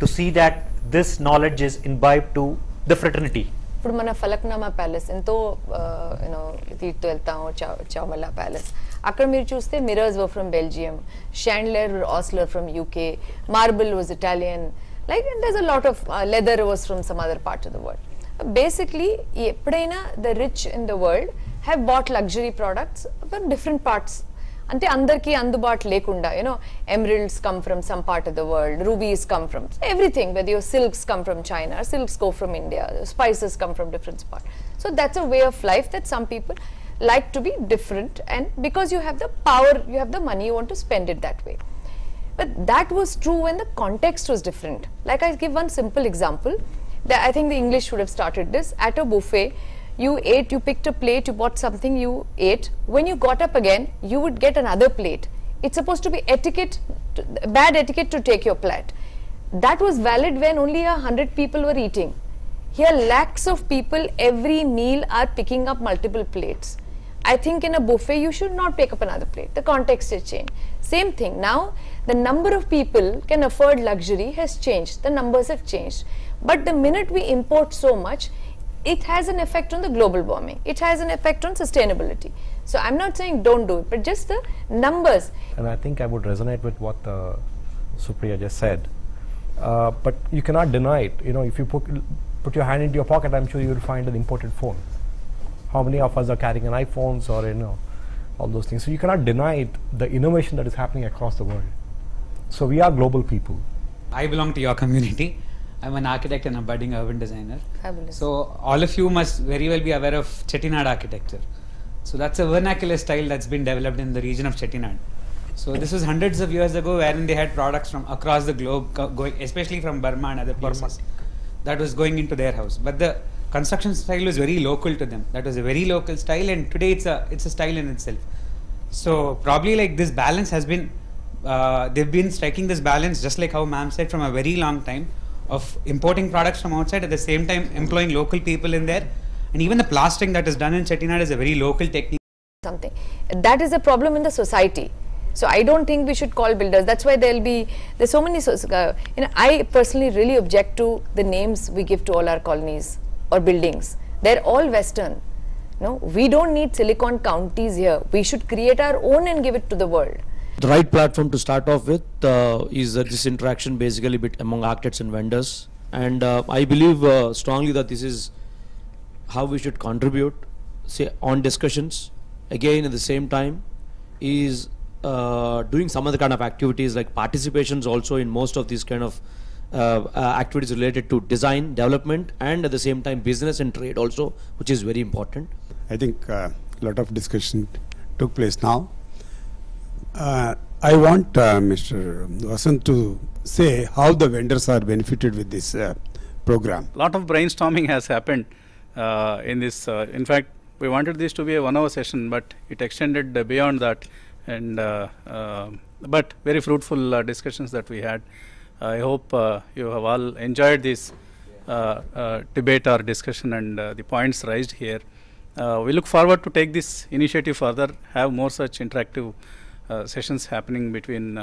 to see that this knowledge is imbibed to the fraternity? ఇప్పుడు మన Falaknuma palace ఎంతో you know తీర్తూ వెళ్తాం, Chowmahalla palace అక్కడ మీరు చూస్తే mirrors were from Belgium, chandeliers from UK, marble was Italian, like and there's a lot of leather was from some other part of the world. Basically, eppadaina the rich in the world have bought luxury products from different parts. Ante andarki andubaat lekunda, you know, emeralds come from some part of the world, rubies come from everything, whether your silks come from China, silks go from India, spices come from different spots. So that's a way of life that some people like to be different, and because you have the power, you have the money, you want to spend it that way. But that was true when the context was different. Like I give one simple example. I think the English should have started this. At a buffet, you ate, you picked a plate, you bought something, you ate. When you got up again, you would get another plate. It's supposed to be etiquette, to, bad etiquette to take your plate. That was valid when only a hundred people were eating. Here, lakhs of people every meal are picking up multiple plates. I think in a buffet, you should not pick up another plate. The context has changed. Same thing. Now, the number of people can afford luxury has changed. The numbers have changed. But the minute we import so much, it has an effect on the global warming. It has an effect on sustainability. So I'm not saying don't do it, but just the numbers. And I think I would resonate with what uh, Supriya just said. Uh, but you cannot deny it. You know, if you put, put your hand into your pocket, I'm sure you will find an imported phone. How many of us are carrying an iPhones or, you know, all those things. So you cannot deny it, the innovation that is happening across the world. So we are global people. I belong to your community. I'm an architect and a budding urban designer. Fabulous. So all of you must very well be aware of Chettinad architecture. So that's a vernacular style that's been developed in the region of Chettinad. So this was hundreds of years ago, wherein they had products from across the globe, going especially from Burma and other places, that was going into their house. But the construction style was very local to them. That was a very local style, and today it's a it's a style in itself. So probably like this balance has been, uh, they've been striking this balance, just like how ma'am said, from a very long time, of importing products from outside, at the same time employing local people in there. And even the plastering that is done in Chettinad is a very local technique. Something that is a problem in the society. So I don't think we should call builders. That's why there'll be there's so many. Uh, you know, I personally really object to the names we give to all our colonies or buildings. They're all Western. No, we don't need Silicon Counties here. We should create our own and give it to the world. The right platform to start off with uh, is uh, this interaction basically bit among architects and vendors, and uh, I believe uh, strongly that this is how we should contribute, say, on discussions. Again, at the same time is uh, doing some other kind of activities like participations also in most of these kind of uh, uh, activities related to design, development, and at the same time business and trade also, which is very important. I think a uh, lot of discussion took place now. Uh, I want uh, Mister Vasant to say how the vendors are benefited with this uh, program. A lot of brainstorming has happened uh, in this. Uh, in fact, we wanted this to be a one-hour session, but it extended uh, beyond that. And uh, uh, but very fruitful uh, discussions that we had. I hope uh, you have all enjoyed this uh, uh, debate or discussion and uh, the points raised here. Uh, we look forward to take this initiative further, have more such interactive Uh, sessions happening between uh,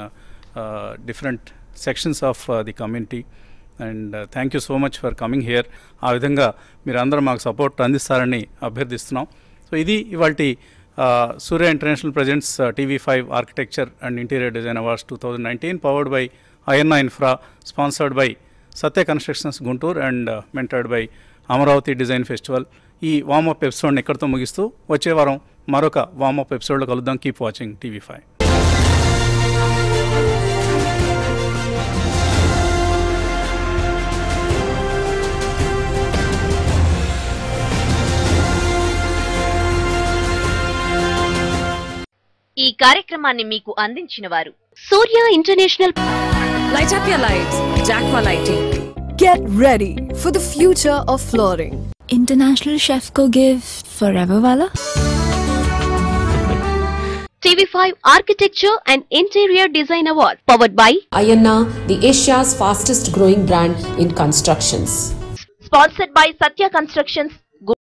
uh, different sections of uh, the community, and uh, thank you so much for coming here. ఆ విధంగా మీరందరూ మాకు support అందిస్తారని అభ్యర్థిస్తున్నాం. So ఇది ఇవాల్టి Surya international presents TV five architecture and interior design awards two thousand nineteen powered by Ayanna infra, sponsored by Satya constructions Guntur and mentored by Amaravati design festival. ఈ warm up ఎపిసోడ్ని ఎక్కడితో ముగిస్తూ వచ్చే వారం మరొక వామప్ ఎపిసోడ్లో కలుద్దాం. Keep watching TV five. ఈ కార్యక్రమాన్ని మీకు అందించిన వారు Surya international. Light up your lights, Jacqua Lighting. Get ready for the future of flooring. International chef ko give forever wala. TV five Architecture and Interior Design Award powered by Ayana, the Asia's fastest growing brand in constructions. Sponsored by Satya Constructions.